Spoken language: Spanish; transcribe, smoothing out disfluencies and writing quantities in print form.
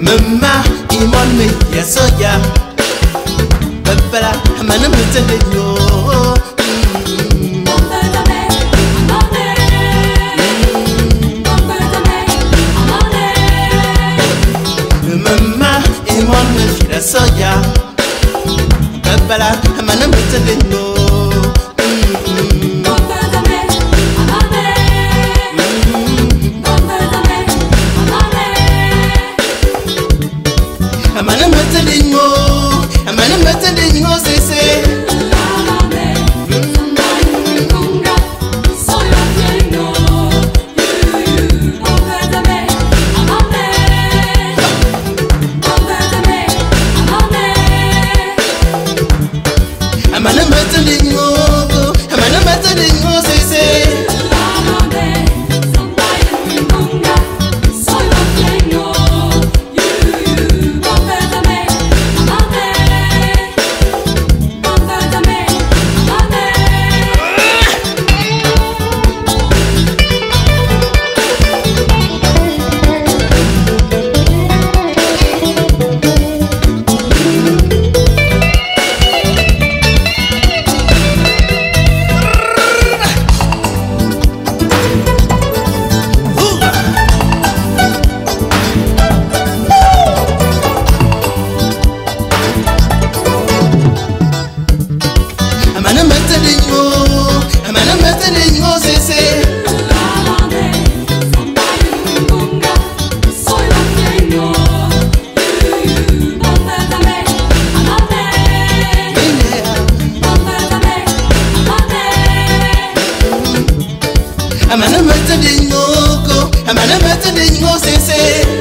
Mama, iman me ya soya. Bapala, amana me tende yo. Mama, iman me ya soya. Bapala, amana me tende yo. I'm an amateur, I'm an amateur, I'm an amateur,